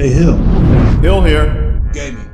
Hey, Hill. Hill Here Gaming.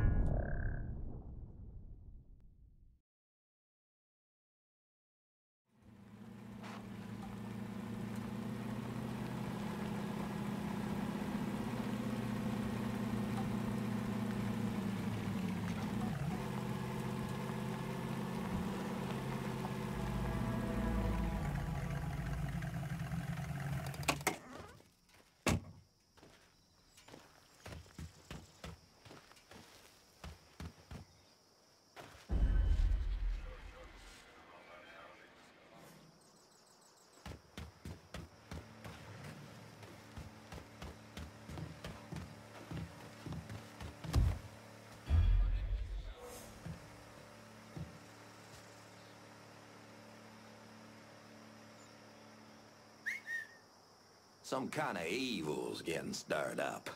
Some kind of evil's getting stirred up.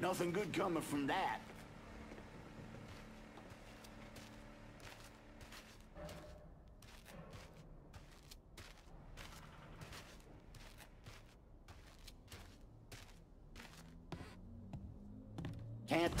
Nothing good coming from that. Can't. Huh?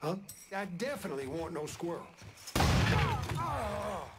Huh? I definitely want no squirrel. Oh.